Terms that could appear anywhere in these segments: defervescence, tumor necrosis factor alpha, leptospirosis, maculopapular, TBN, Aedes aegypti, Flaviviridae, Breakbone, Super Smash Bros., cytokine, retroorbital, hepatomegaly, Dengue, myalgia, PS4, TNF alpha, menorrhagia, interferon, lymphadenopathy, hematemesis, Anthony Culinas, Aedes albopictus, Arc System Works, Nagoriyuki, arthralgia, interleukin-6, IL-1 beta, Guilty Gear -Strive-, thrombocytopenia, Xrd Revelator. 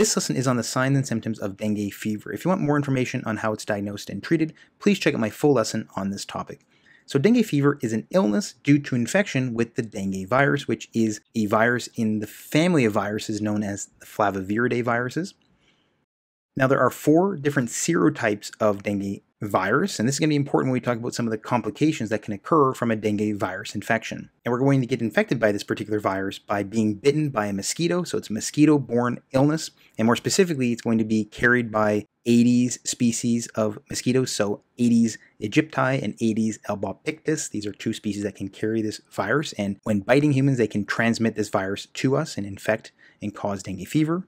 This lesson is on the signs and symptoms of dengue fever. If you want more information on how it's diagnosed and treated, please check out my full lesson on this topic. So dengue fever is an illness due to infection with the dengue virus, which is a virus in the family of viruses known as the Flaviviridae viruses. Now there are 4 different serotypes of dengue virus, and this is going to be important when we talk about some of the complications that can occur from a dengue virus infection. And we're going to get infected by this particular virus by being bitten by a mosquito, so it's a mosquito-borne illness, and more specifically it's going to be carried by Aedes species of mosquitoes, so Aedes aegypti and Aedes albopictus. These are 2 species that can carry this virus, and when biting humans they can transmit this virus to us and infect and cause dengue fever.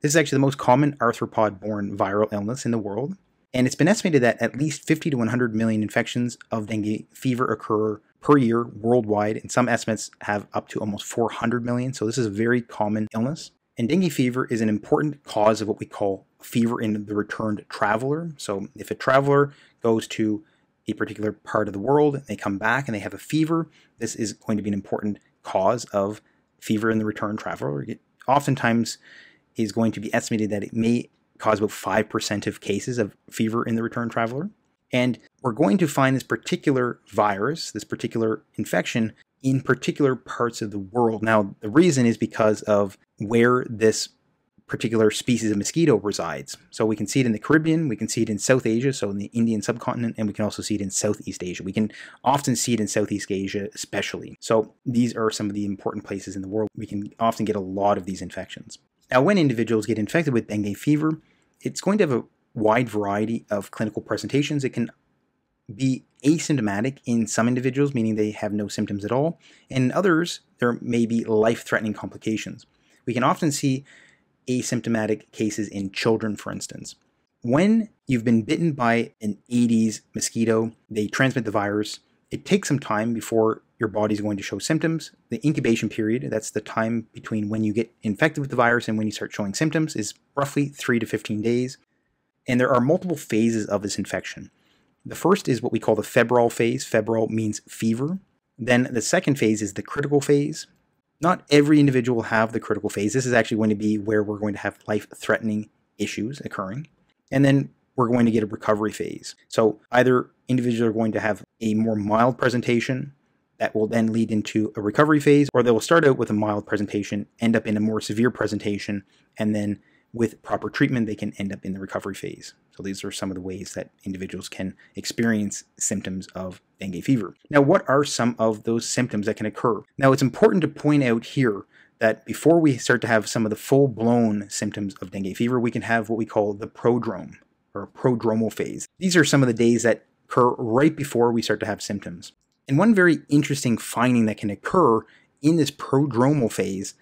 This is actually the most common arthropod-borne viral illness in the world. And it's been estimated that at least 50 to 100 million infections of dengue fever occur per year worldwide, and some estimates have up to almost 400 million, so this is a very common illness. And dengue fever is an important cause of what we call fever in the returned traveler. So if a traveler goes to a particular part of the world, and they come back and they have a fever, this is going to be an important cause of fever in the returned traveler. It oftentimes is going to be estimated that it may cause about 5% of cases of fever in the return traveler. And we're going to find this particular virus, this particular infection, in particular parts of the world. Now, the reason is because of where this particular species of mosquito resides. So we can see it in the Caribbean, we can see it in South Asia, so in the Indian subcontinent, and we can also see it in Southeast Asia. We can often see it in Southeast Asia especially. So these are some of the important places in the world. We can often get a lot of these infections. Now, when individuals get infected with dengue fever, it's going to have a wide variety of clinical presentations. It can be asymptomatic in some individuals, meaning they have no symptoms at all, and in others, there may be life-threatening complications. We can often see asymptomatic cases in children, for instance. When you've been bitten by an Aedes mosquito, they transmit the virus. It takes some time before your body's going to show symptoms. The incubation period, that's the time between when you get infected with the virus and when you start showing symptoms, is roughly 3 to 15 days. And there are multiple phases of this infection. The first is what we call the febrile phase. Febrile means fever. Then the second phase is the critical phase. Not every individual will have the critical phase. This is actually going to be where we're going to have life-threatening issues occurring. And then we're going to get a recovery phase. So either individuals are going to have a more mild presentation that will then lead into a recovery phase, or they will start out with a mild presentation, end up in a more severe presentation, and then with proper treatment, they can end up in the recovery phase. So these are some of the ways that individuals can experience symptoms of dengue fever. Now, what are some of those symptoms that can occur? Now, it's important to point out here that before we start to have some of the full-blown symptoms of dengue fever, we can have what we call the prodrome or prodromal phase. These are some of the days that occur right before we start to have symptoms. And one very interesting finding that can occur in this prodromal phase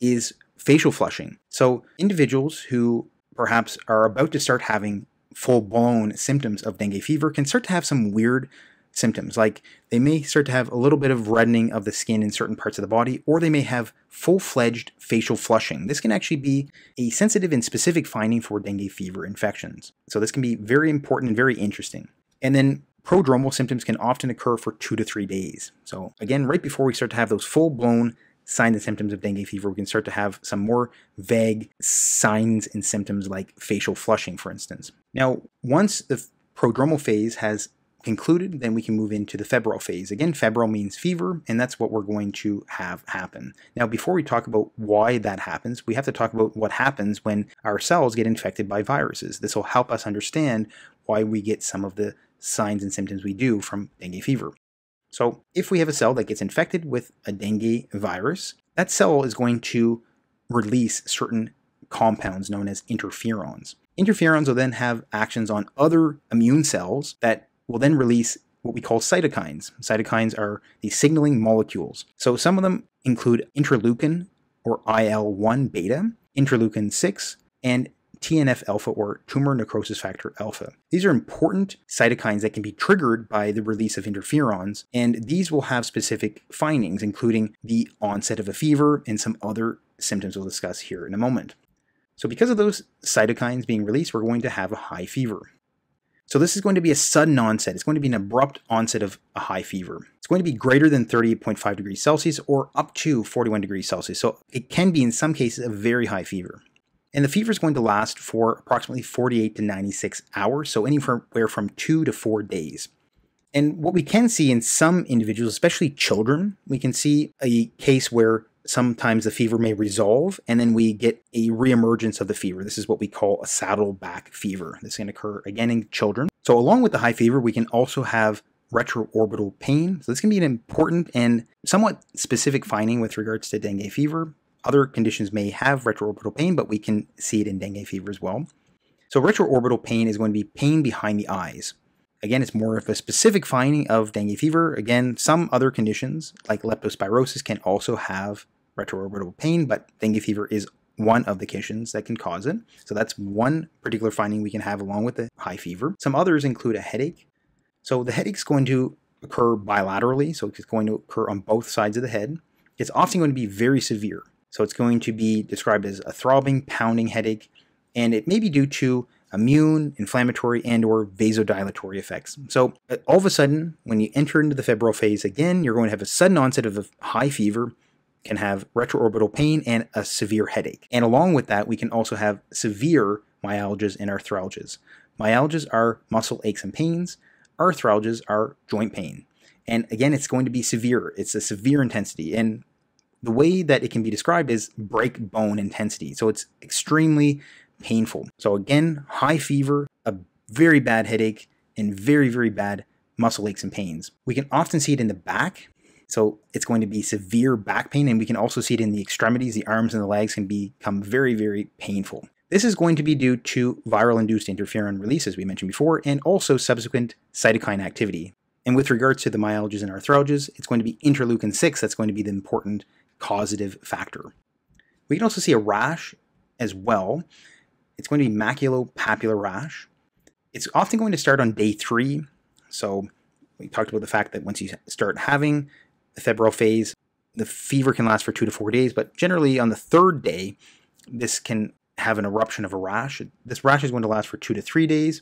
is facial flushing. So individuals who perhaps are about to start having full-blown symptoms of dengue fever can start to have some weird symptoms, like they may start to have a little bit of reddening of the skin in certain parts of the body, or they may have full-fledged facial flushing. This can actually be a sensitive and specific finding for dengue fever infections. So this can be very important and very interesting. And then prodromal symptoms can often occur for 2 to 3 days. So again, right before we start to have those full-blown signs and symptoms of dengue fever, we can start to have some more vague signs and symptoms like facial flushing, for instance. Now, once the prodromal phase has concluded, then we can move into the febrile phase. Again, febrile means fever, and that's what we're going to have happen. Now, before we talk about why that happens, we have to talk about what happens when our cells get infected by viruses. This will help us understand why we get some of the signs and symptoms we do from dengue fever. So if we have a cell that gets infected with a dengue virus, that cell is going to release certain compounds known as interferons. Interferons will then have actions on other immune cells that will then release what we call cytokines. Cytokines are these signaling molecules. So some of them include interleukin or IL-1 beta, interleukin-6, and TNF alpha or tumor necrosis factor alpha. These are important cytokines that can be triggered by the release of interferons, and these will have specific findings, including the onset of a fever and some other symptoms we'll discuss here in a moment. So because of those cytokines being released, we're going to have a high fever. So this is going to be a sudden onset. It's going to be an abrupt onset of a high fever. It's going to be greater than 38.5 degrees Celsius or up to 41 degrees Celsius. So it can be in some cases a very high fever. And the fever is going to last for approximately 48 to 96 hours, so anywhere from 2 to 4 days. And what we can see in some individuals, especially children, we can see a case where sometimes the fever may resolve, and then we get a reemergence of the fever. This is what we call a saddleback fever. This can occur again in children. So along with the high fever, we can also have retroorbital pain. So this can be an important and somewhat specific finding with regards to dengue fever. Other conditions may have retroorbital pain, but we can see it in dengue fever as well. So retroorbital pain is going to be pain behind the eyes. Again, it's more of a specific finding of dengue fever. Again, some other conditions like leptospirosis can also have retroorbital pain, but dengue fever is one of the conditions that can cause it. So that's one particular finding we can have along with the high fever. Some others include a headache. So the headache's going to occur bilaterally, so it's going to occur on both sides of the head. It's often going to be very severe. So it's going to be described as a throbbing, pounding headache, and it may be due to immune, inflammatory, and or vasodilatory effects. So all of a sudden, when you enter into the febrile phase again, you're going to have a sudden onset of a high fever, can have retroorbital pain and a severe headache. And along with that, we can also have severe myalgias and arthralgias. Myalgias are muscle aches and pains. Arthralgias are joint pain. And again, it's going to be severe. It's a severe intensity. And the way that it can be described is break bone intensity. So it's extremely painful. So again, high fever, a very bad headache, and very, very bad muscle aches and pains. We can often see it in the back. So it's going to be severe back pain, and we can also see it in the extremities. The arms and the legs can become very, very painful. This is going to be due to viral-induced interferon release, as we mentioned before, and also subsequent cytokine activity. And with regards to the myalgias and arthralgias, it's going to be interleukin-6 that's going to be the important causative factor. We can also see a rash as well. It's going to be maculopapular rash. It's often going to start on day 3. So we talked about the fact that once you start having the febrile phase, the fever can last for 2 to 4 days, but generally on the 3rd day, this can have an eruption of a rash. This rash is going to last for 2 to 3 days.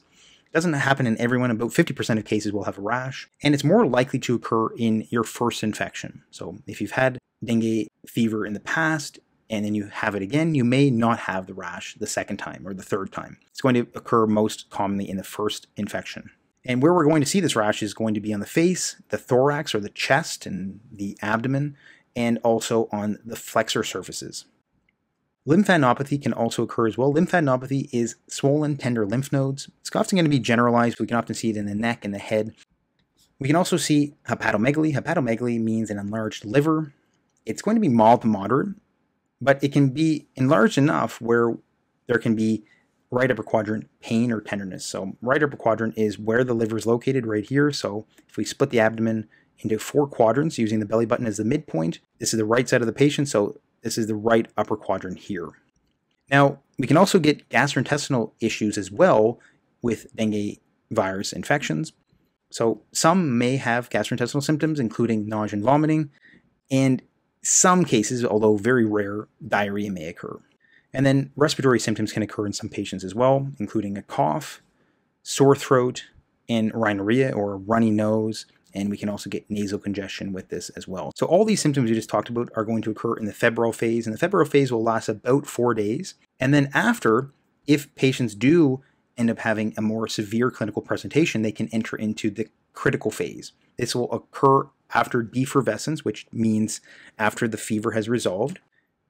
It doesn't happen in everyone. About 50% of cases will have a rash, and it's more likely to occur in your first infection. So if you've had dengue fever in the past and then you have it again, you may not have the rash the 2nd time or the 3rd time. It's going to occur most commonly in the first infection. And where we're going to see this rash is going to be on the face, the thorax or the chest and the abdomen, and also on the flexor surfaces. Lymphadenopathy can also occur as well. Lymphadenopathy is swollen, tender lymph nodes. It's often going to be generalized. We can often see it in the neck and the head. We can also see hepatomegaly. Hepatomegaly means an enlarged liver. It's going to be mild to moderate, but it can be enlarged enough where there can be right upper quadrant pain or tenderness. So right upper quadrant is where the liver is located right here. So if we split the abdomen into 4 quadrants using the belly button as the midpoint, this is the right side of the patient. So this is the right upper quadrant here. Now, we can also get gastrointestinal issues as well with dengue virus infections. So some may have gastrointestinal symptoms, including nausea and vomiting, and some cases, although very rare, diarrhea may occur. And then respiratory symptoms can occur in some patients as well, including a cough, sore throat, and rhinorrhea or runny nose. And we can also get nasal congestion with this as well. So all these symptoms we just talked about are going to occur in the febrile phase, and the febrile phase will last about 4 days. And then after, if patients do end up having a more severe clinical presentation, they can enter into the critical phase. This will occur after defervescence, which means after the fever has resolved.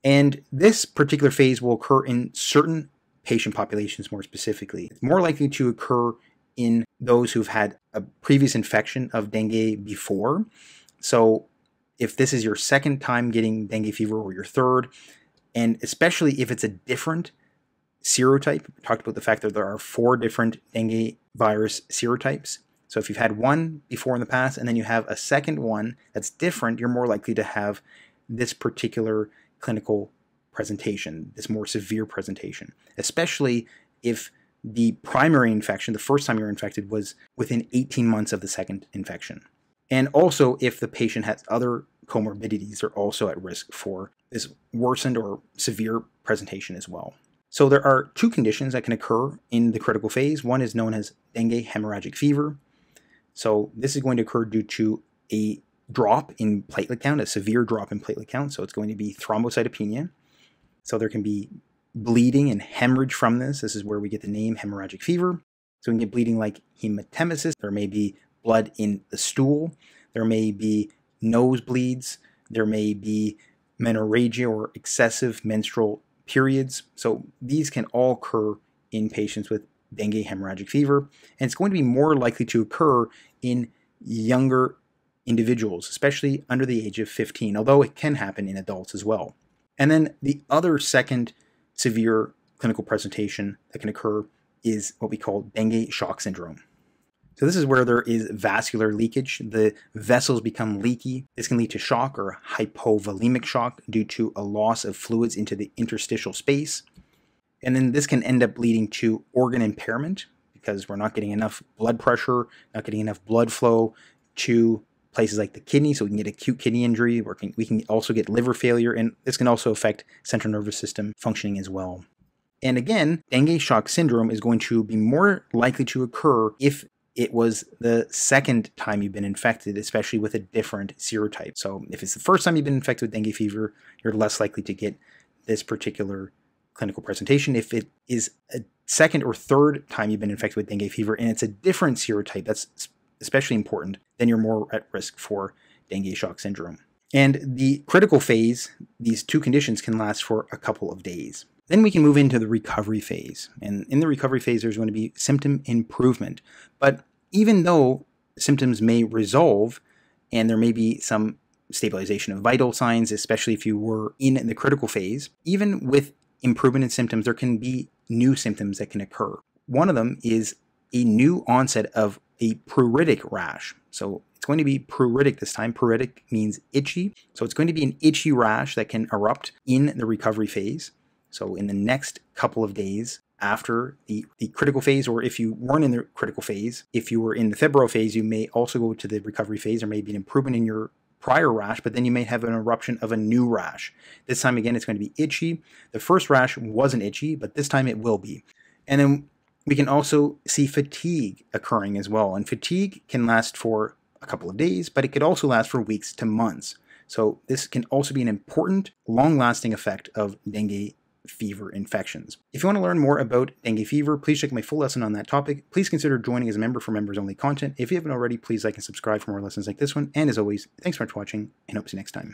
And this particular phase will occur in certain patient populations more specifically. It's more likely to occur in those who've had a previous infection of dengue before. So if this is your 2nd time getting dengue fever or your 3rd, and especially if it's a different serotype, we talked about the fact that there are 4 different dengue virus serotypes. So if you've had one before in the past and then you have a 2nd one that's different, you're more likely to have this particular clinical presentation, this more severe presentation, especially if the primary infection, the 1st time you're infected, was within 18 months of the 2nd infection. And also if the patient has other comorbidities, they're also at risk for this worsened or severe presentation as well. So there are 2 conditions that can occur in the critical phase. One is known as dengue hemorrhagic fever. So this is going to occur due to a drop in platelet count, a severe drop in platelet count. So it's going to be thrombocytopenia. So there can be bleeding and hemorrhage from this. This is where we get the name hemorrhagic fever. So we can get bleeding like hematemesis. There may be blood in the stool. There may be nosebleeds. There may be menorrhagia or excessive menstrual periods. So these can all occur in patients with dengue hemorrhagic fever. And it's going to be more likely to occur in younger individuals, especially under the age of 15, although it can happen in adults as well. And then the other second severe clinical presentation that can occur is what we call dengue shock syndrome. So this is where there is vascular leakage. The vessels become leaky. This can lead to shock or hypovolemic shock due to a loss of fluids into the interstitial space. And then this can end up leading to organ impairment because we're not getting enough blood pressure, not getting enough blood flow to places like the kidney, so we can get acute kidney injury. We can also get liver failure, and this can also affect central nervous system functioning as well. And again, dengue shock syndrome is going to be more likely to occur if it was the second time you've been infected, especially with a different serotype. So if it's the first time you've been infected with dengue fever, you're less likely to get this particular clinical presentation. If it is a second or third time you've been infected with dengue fever and it's a different serotype, that's especially important, then you're more at risk for dengue shock syndrome. And the critical phase, these two conditions can last for a couple of days. Then we can move into the recovery phase. And in the recovery phase, there's going to be symptom improvement. But even though symptoms may resolve and there may be some stabilization of vital signs, especially if you were in the critical phase, even with improvement in symptoms, there can be new symptoms that can occur. One of them is a new onset of a pruritic rash. So it's going to be pruritic this time. Pruritic means itchy. So it's going to be an itchy rash that can erupt in the recovery phase. So in the next couple of days after the critical phase, or if you weren't in the critical phase, if you were in the febrile phase, you may also go to the recovery phase. There may be an improvement in your prior rash, but then you may have an eruption of a new rash. This time again, it's going to be itchy. The first rash wasn't itchy, but this time it will be. And then we can also see fatigue occurring as well. And fatigue can last for a couple of days, but it could also last for weeks to months. So this can also be an important long-lasting effect of dengue fever infections. If you want to learn more about dengue fever, please check my full lesson on that topic. Please consider joining as a member for members only content. If you haven't already, please like and subscribe for more lessons like this one. And as always, thanks so much for watching and hope to see you next time.